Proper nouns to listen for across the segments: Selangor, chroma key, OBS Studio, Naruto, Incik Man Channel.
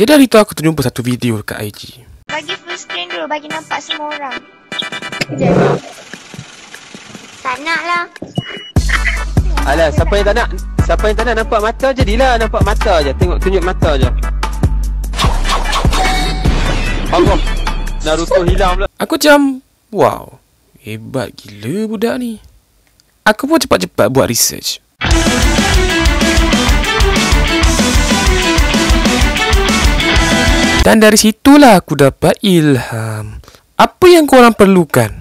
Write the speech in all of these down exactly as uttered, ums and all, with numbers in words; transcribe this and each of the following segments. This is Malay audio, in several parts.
Jadi hari tu aku terjumpa satu video dekat I G. Bagi full screen dulu, bagi nampak semua orang. Jadi tak nak lah. Alah, siapa yang tak nak? Siapa yang tak nak nampak mata, jadilah nampak mata je. Tengok, tunjuk mata je. Allah, Naruto hilang pula. Aku macam, wow, hebat gila budak ni. Aku pun cepat-cepat buat research. Dan dari situlah aku dapat ilham. Apa yang korang perlukan?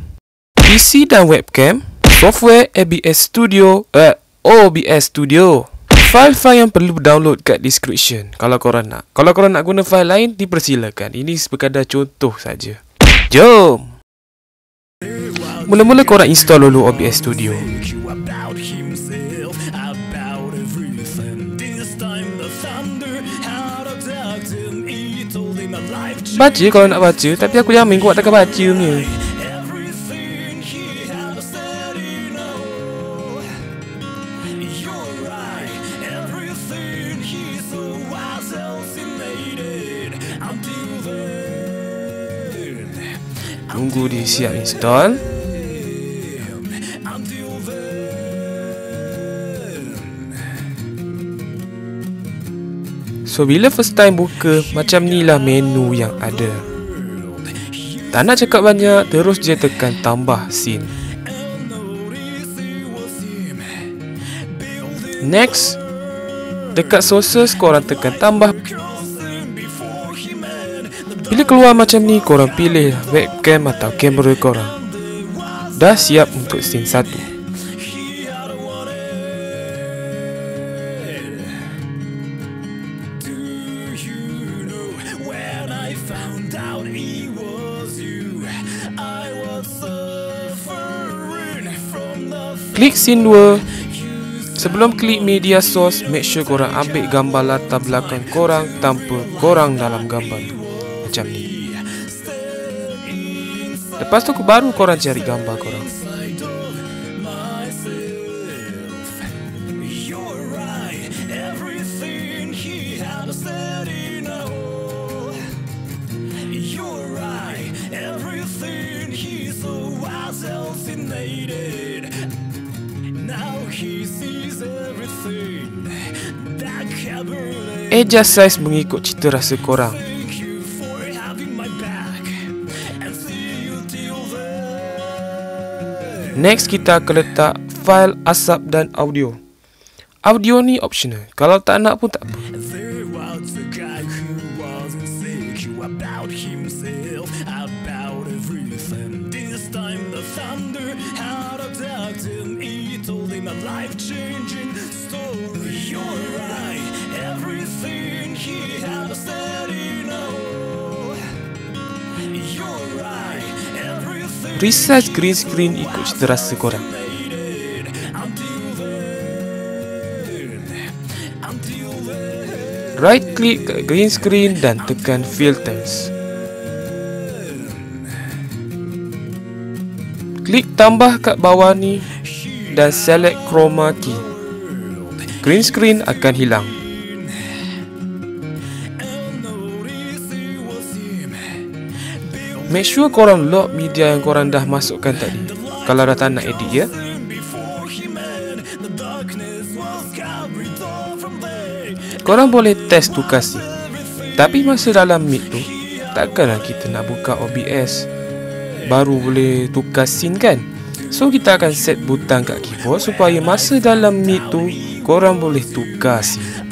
P C dan webcam, software A B S Studio, eh, O B S Studio. File-file yang perlu download kat description kalau korang nak. Kalau korang nak guna file lain, dipersilakan. Ini sekadar contoh saja. Jom! Mula-mula korang install dulu O B S Studio. Baca kalau nak baca, tapi aku jamin kau takkan baca ni. Tunggu dia siap install. So, bila first time buka, macam ni lah menu yang ada. Tak nak cakap banyak, terus je tekan tambah scene. Next, dekat sources korang tekan tambah. Bila keluar macam ni, korang pilih webcam atau kamera korang. Dah siap untuk scene satu. Klik scene dua. Sebelum klik media source, make sure korang ambil gambar latar belakang korang tanpa korang dalam gambar tu. Macam ni. Lepas tu baru korang cari gambar korang. Adjust size mengikut cita rasa korang. Next, kita akan letak file, asap dan audio. Audio ni optional, kalau tak nak pun tak apa. Resize green screen ikut cita rasa korang. Right click kat green screen dan tekan filters. Klik tambah kat bawah ni dan select chroma key. Green screen akan hilang. Make sure korang lock media yang korang dah masukkan tadi. Kalau dah tak nak edit ya. Korang boleh test tu kasih. Tapi masa dalam meet tu, takkanlah kita nak buka O B S baru boleh tukar scene kan. So kita akan set butang kat keyboard supaya masa dalam meet tu korang boleh tukar scene.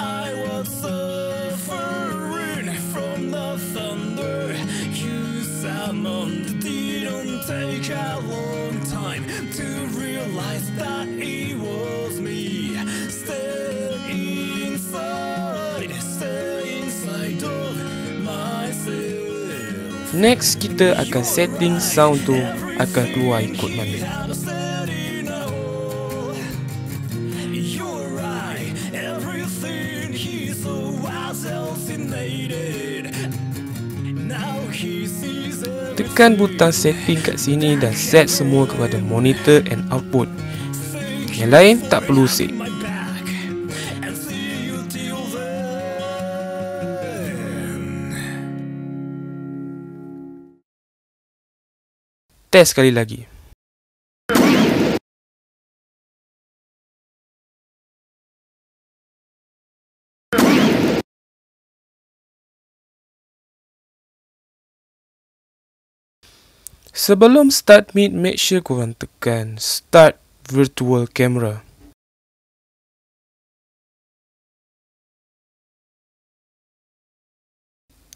Next, kita akan setting sound tu akan keluar ikut mana. Tekan butang setting kat sini dan set semua kepada monitor and output. Yang lain tak perlu set. Tes sekali lagi. Sebelum start meet, make sure korang tekan Start Virtual Camera.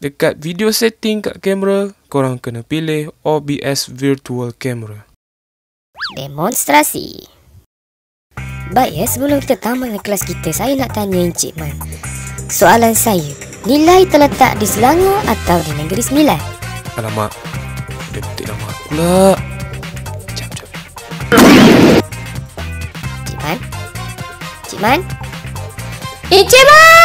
Dekat video setting kat kamera, korang kena pilih O B S Virtual Camera. Demonstrasi. Baik ya, sebelum kita tamat kelas kita, saya nak tanya Encik Man. Soalan saya, nilai terletak di Selangor atau di Negeri Sembilan? Alamak. Dia petik nama aku pula. Sekejap, sekejap. Encik Man? Encik Man? Encik Man!